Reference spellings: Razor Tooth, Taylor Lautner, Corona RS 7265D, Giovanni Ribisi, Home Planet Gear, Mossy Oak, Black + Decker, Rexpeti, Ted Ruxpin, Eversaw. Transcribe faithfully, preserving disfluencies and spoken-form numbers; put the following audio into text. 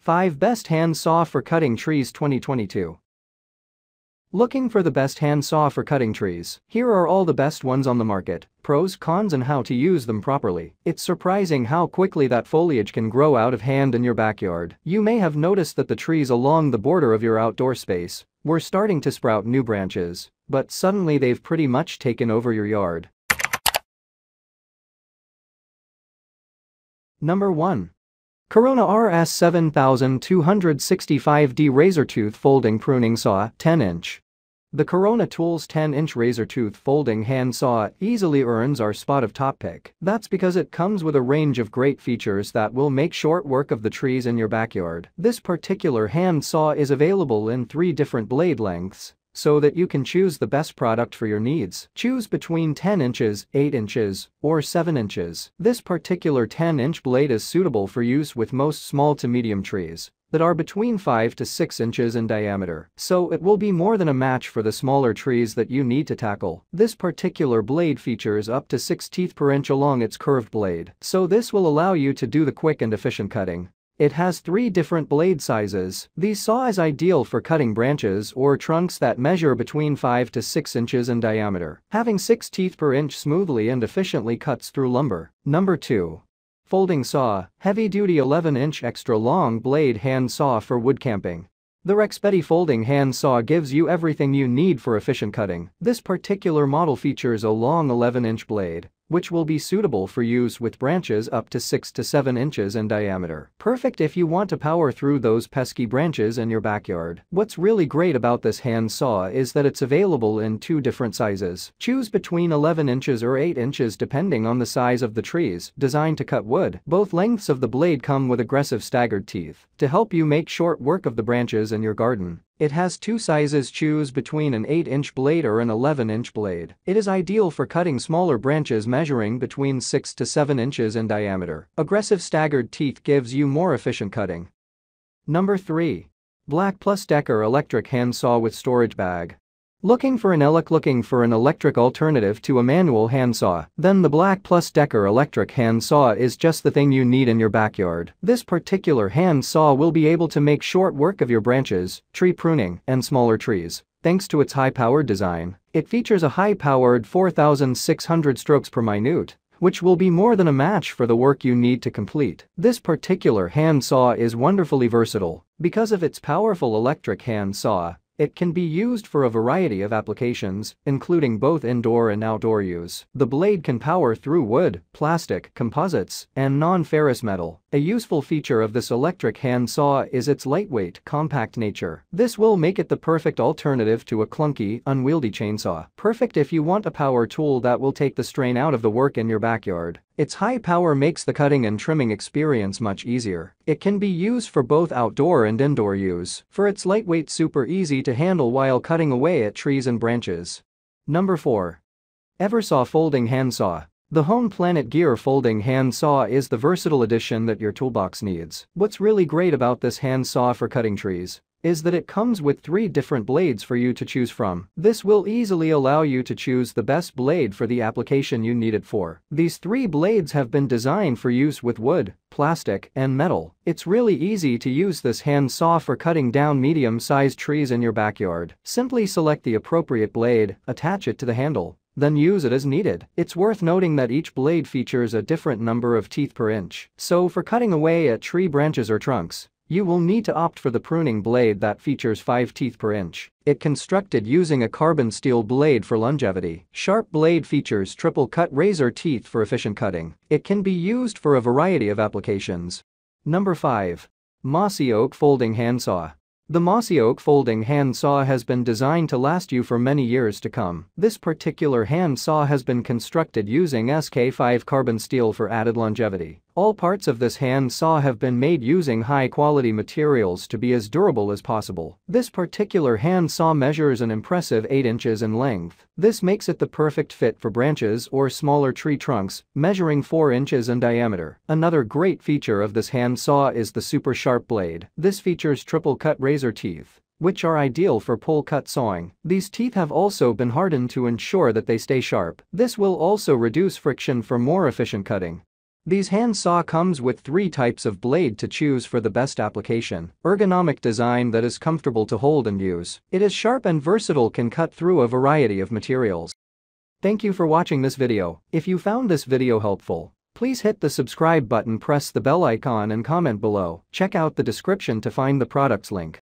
five Best Hand Saw for Cutting Trees twenty twenty-two. Looking for the best hand saw for cutting trees? Here are all the best ones on the market, pros, cons and how to use them properly. It's surprising how quickly that foliage can grow out of hand in your backyard. You may have noticed that the trees along the border of your outdoor space were starting to sprout new branches, but suddenly they've pretty much taken over your yard. Number one. Corona R S seven two six five D Razor Tooth Folding Pruning Saw, ten inch. The Corona Tools ten inch Razor Tooth Folding Hand Saw easily earns our spot of top pick. That's because it comes with a range of great features that will make short work of the trees in your backyard. This particular hand saw is available in three different blade lengths, so that you can choose the best product for your needs. Choose between ten inches, eight inches, or seven inches. This particular ten inch blade is suitable for use with most small to medium trees that are between five to six inches in diameter, so it will be more than a match for the smaller trees that you need to tackle. This particular blade features up to six teeth per inch along its curved blade, so this will allow you to do the quick and efficient cutting. It has three different blade sizes. The saw is ideal for cutting branches or trunks that measure between five to six inches in diameter. Having six teeth per inch smoothly and efficiently cuts through lumber. Number two. Folding Saw, Heavy-Duty eleven inch Extra Long Blade Hand Saw for Wood Camping. The Rexpeti Folding Hand Saw gives you everything you need for efficient cutting. This particular model features a long eleven inch blade, which will be suitable for use with branches up to six to seven inches in diameter. Perfect if you want to power through those pesky branches in your backyard. What's really great about this hand saw is that it's available in two different sizes. Choose between eleven inches or eight inches depending on the size of the trees designed to cut wood. Both lengths of the blade come with aggressive staggered teeth to help you make short work of the branches in your garden. It has two sizes. Choose between an eight inch blade or an eleven inch blade. It is ideal for cutting smaller branches measuring between six to seven inches in diameter. Aggressive staggered teeth gives you more efficient cutting. Number three. Black+Decker Electric Hand Saw with Storage Bag. Looking for an elec looking for an electric alternative to a manual handsaw? Then the Black+Decker electric hand saw is just the thing you need in your backyard. This particular hand saw will be able to make short work of your branches, tree pruning, and smaller trees, thanks to its high-powered design. It features a high-powered four thousand six hundred strokes per minute, which will be more than a match for the work you need to complete. This particular hand saw is wonderfully versatile because of its powerful electric hand saw. It can be used for a variety of applications, including both indoor and outdoor use. The blade can power through wood, plastic, composites, and non-ferrous metal. A useful feature of this electric hand saw is its lightweight, compact nature. This will make it the perfect alternative to a clunky, unwieldy chainsaw. Perfect if you want a power tool that will take the strain out of the work in your backyard. Its high power makes the cutting and trimming experience much easier. It can be used for both outdoor and indoor use, for its lightweight super easy to handle while cutting away at trees and branches. Number four. Eversaw Folding Hand Saw. The Home Planet Gear Folding Hand Saw is the versatile addition that your toolbox needs. What's really great about this hand saw for cutting trees is that it comes with three different blades for you to choose from. This will easily allow you to choose the best blade for the application you need it for. These three blades have been designed for use with wood, plastic, and metal. It's really easy to use this hand saw for cutting down medium-sized trees in your backyard. Simply select the appropriate blade, attach it to the handle, then use it as needed. It's worth noting that each blade features a different number of teeth per inch, so for cutting away at tree branches or trunks, you will need to opt for the pruning blade that features five teeth per inch. It constructed using a carbon steel blade for longevity. Sharp blade features triple cut razor teeth for efficient cutting. It can be used for a variety of applications. Number five. Mossy Oak Folding Hand Saw. The Mossy Oak Folding Hand Saw has been designed to last you for many years to come. This particular hand saw has been constructed using S K five carbon steel for added longevity. All parts of this hand saw have been made using high-quality materials to be as durable as possible. This particular hand saw measures an impressive eight inches in length. This makes it the perfect fit for branches or smaller tree trunks, measuring four inches in diameter. Another great feature of this hand saw is the super sharp blade. This features triple-cut razor teeth, which are ideal for pole-cut sawing. These teeth have also been hardened to ensure that they stay sharp. This will also reduce friction for more efficient cutting. These hand saw comes with three types of blade to choose for the best application. Ergonomic design that is comfortable to hold and use. It is sharp and versatile, can cut through a variety of materials. Thank you for watching this video. If you found this video helpful, please hit the subscribe button, press the bell icon and comment below. Check out the description to find the products link.